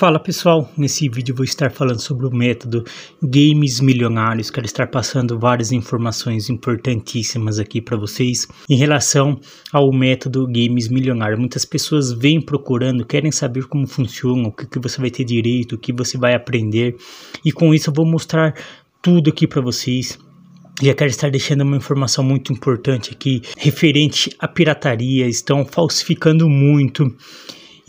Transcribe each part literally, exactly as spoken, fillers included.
Fala pessoal, nesse vídeo eu vou estar falando sobre o método Games Milionários. Quero estar passando várias informações importantíssimas aqui para vocês em relação ao método Games Milionários. Muitas pessoas vêm procurando, querem saber como funciona, o que, que você vai ter direito, o que você vai aprender. E com isso eu vou mostrar tudo aqui para vocês. Já quero estar deixando uma informação muito importante aqui, referente à pirataria. Estão falsificando muito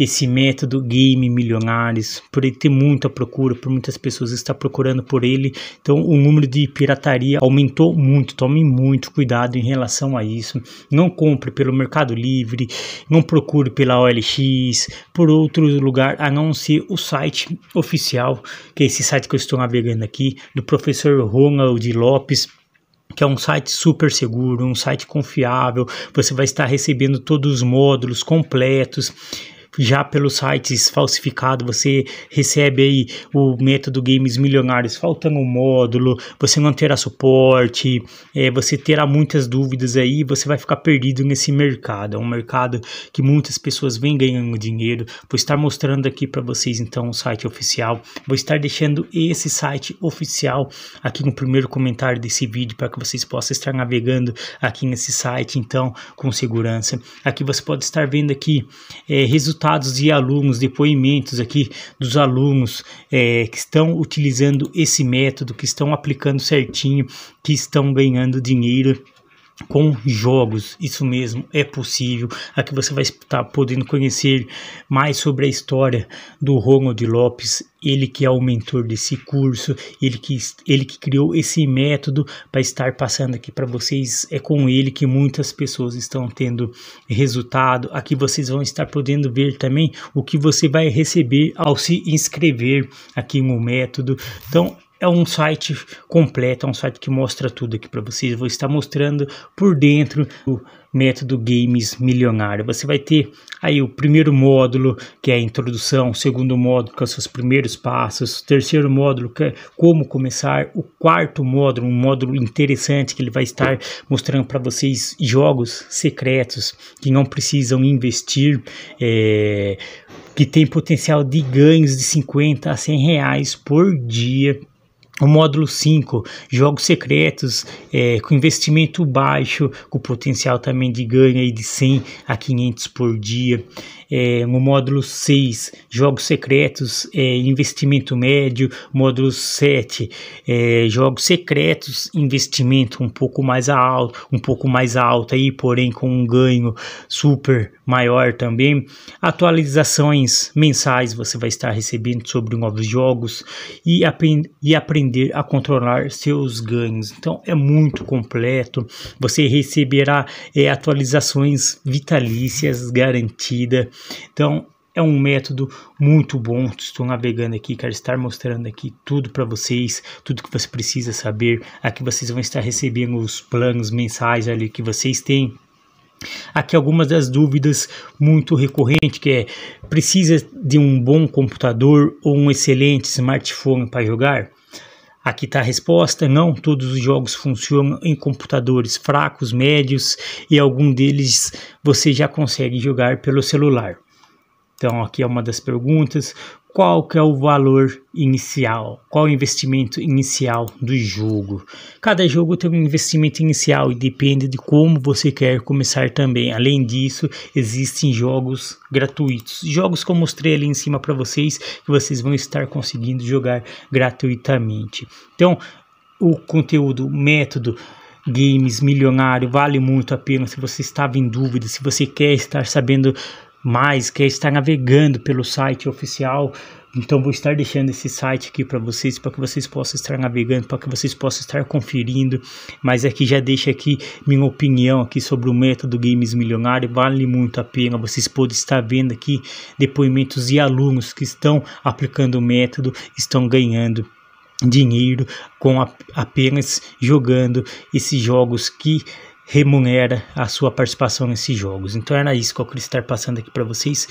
esse método Game Milionários, por ele ter muita procura, por muitas pessoas estar procurando por ele. Então o número de pirataria aumentou muito, tome muito cuidado em relação a isso. Não compre pelo Mercado Livre, não procure pela O L X, por outro lugar, a não ser o site oficial, que é esse site que eu estou navegando aqui, do professor Ronald Lopes, que é um site super seguro, um site confiável. Você vai estar recebendo todos os módulos completos. Já pelos sites falsificados, você recebe aí o método Games Milionários faltando um módulo, você não terá suporte, é, você terá muitas dúvidas aí, você vai ficar perdido nesse mercado. É um mercado que muitas pessoas vêm ganhando dinheiro. Vou estar mostrando aqui para vocês então o site oficial. Vou estar deixando esse site oficial aqui no primeiro comentário desse vídeo para que vocês possam estar navegando aqui nesse site então com segurança. Aqui você pode estar vendo aqui é, resultados resultados de alunos, depoimentos aqui dos alunos é, que estão utilizando esse método, que estão aplicando certinho, que estão ganhando dinheiro com jogos. Isso mesmo, é possível. Aqui você vai estar podendo conhecer mais sobre a história do Ronald Lopes, ele que é o mentor desse curso, ele que, ele que criou esse método para estar passando aqui para vocês. É com ele que muitas pessoas estão tendo resultado. Aqui vocês vão estar podendo ver também o que você vai receber ao se inscrever aqui no método. Então é um site completo, é um site que mostra tudo aqui para vocês. Eu vou estar mostrando por dentro o método Games Milionário. Você vai ter aí o primeiro módulo, que é a introdução, o segundo módulo, que é os seus primeiros passos, o terceiro módulo, que é como começar, o quarto módulo, um módulo interessante, que ele vai estar mostrando para vocês jogos secretos que não precisam investir, é, que tem potencial de ganhos de cinquenta a cem reais por dia. O módulo cinco, jogos secretos, é, com investimento baixo, com potencial também de ganho aí de cem a quinhentos por dia. É, no módulo seis, jogos secretos, é, investimento médio. Módulo sete, é, jogos secretos, investimento um pouco mais alto, um pouco mais alto aí, porém com um ganho super maior também. Atualizações mensais você vai estar recebendo sobre novos jogos e, aprend e aprender a controlar seus ganhos. Então é muito completo. Você receberá é, atualizações vitalícias garantida. Então é um método muito bom. Estou navegando aqui, quero estar mostrando aqui tudo para vocês, tudo que você precisa saber. Aqui vocês vão estar recebendo os planos mensais ali que vocês têm. Aqui algumas das dúvidas muito recorrentes, que é: precisa de um bom computador ou um excelente smartphone para jogar? Aqui está a resposta: não, todos os jogos funcionam em computadores fracos, médios, e algum deles você já consegue jogar pelo celular. Então aqui é uma das perguntas: qual que é o valor inicial, qual o investimento inicial do jogo? Cada jogo tem um investimento inicial e depende de como você quer começar também. Além disso, existem jogos gratuitos, jogos que eu mostrei ali em cima para vocês, que vocês vão estar conseguindo jogar gratuitamente. Então o conteúdo, o método Games Milionário vale muito a pena. Se você estava em dúvida, se você quer estar sabendo mais, quer estar navegando pelo site oficial, então vou estar deixando esse site aqui para vocês, para que vocês possam estar navegando, para que vocês possam estar conferindo. Mas aqui já deixa aqui minha opinião aqui sobre o método Games Milionário, vale muito a pena. Vocês podem estar vendo aqui depoimentos de alunos que estão aplicando o método, estão ganhando dinheiro com a, apenas jogando esses jogos que remunera a sua participação nesses jogos. Então era isso que eu queria estar passando aqui para vocês.